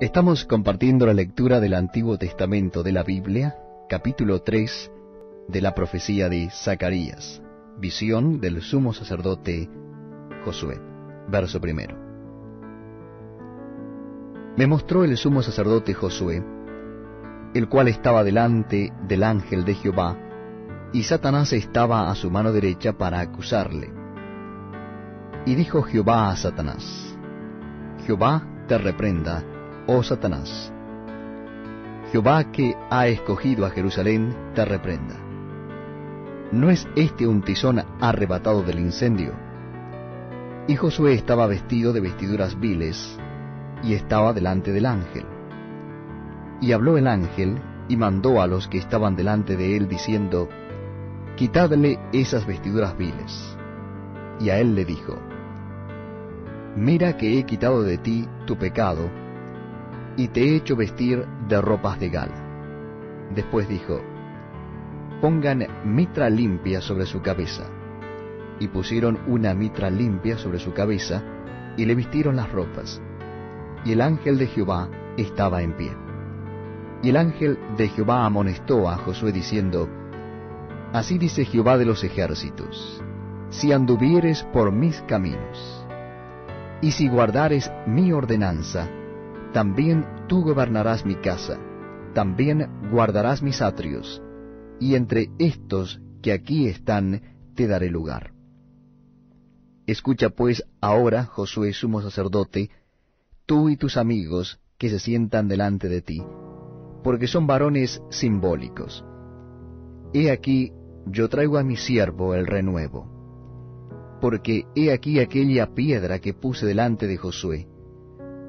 Estamos compartiendo la lectura del Antiguo Testamento de la Biblia, capítulo 3, de la profecía de Zacarías, visión del sumo sacerdote Josué, verso primero. Me mostró el sumo sacerdote Josué, el cual estaba delante del ángel de Jehová, y Satanás estaba a su mano derecha para acusarle. Y dijo Jehová a Satanás, Jehová te reprenda, oh Satanás. Jehová que ha escogido a Jerusalén, te reprenda. ¿No es este un tizón arrebatado del incendio? Y Josué estaba vestido de vestiduras viles, y estaba delante del ángel. Y habló el ángel, y mandó a los que estaban delante de él, diciendo, quitadle esas vestiduras viles. Y a él le dijo, mira que he quitado de ti tu pecado, y te he hecho vestir de ropas de gala. Después dijo, pongan mitra limpia sobre su cabeza. Y pusieron una mitra limpia sobre su cabeza, y le vistieron las ropas. Y el ángel de Jehová estaba en pie. Y el ángel de Jehová amonestó a Josué diciendo, así dice Jehová de los ejércitos, si anduvieres por mis caminos, y si guardares mi ordenanza, también tú gobernarás mi casa, también guardarás mis atrios, y entre estos que aquí están te daré lugar. Escucha pues ahora, Josué sumo sacerdote, tú y tus amigos que se sientan delante de ti, porque son varones simbólicos. He aquí, yo traigo a mi siervo el renuevo, porque he aquí aquella piedra que puse delante de Josué.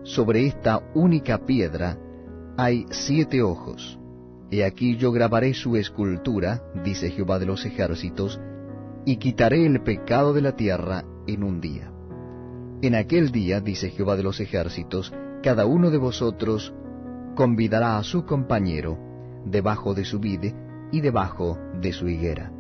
Sobre esta única piedra hay 7 ojos. He aquí yo grabaré su escultura, dice Jehová de los ejércitos, y quitaré el pecado de la tierra en un día. En aquel día, dice Jehová de los ejércitos, cada uno de vosotros convidará a su compañero debajo de su vid y debajo de su higuera.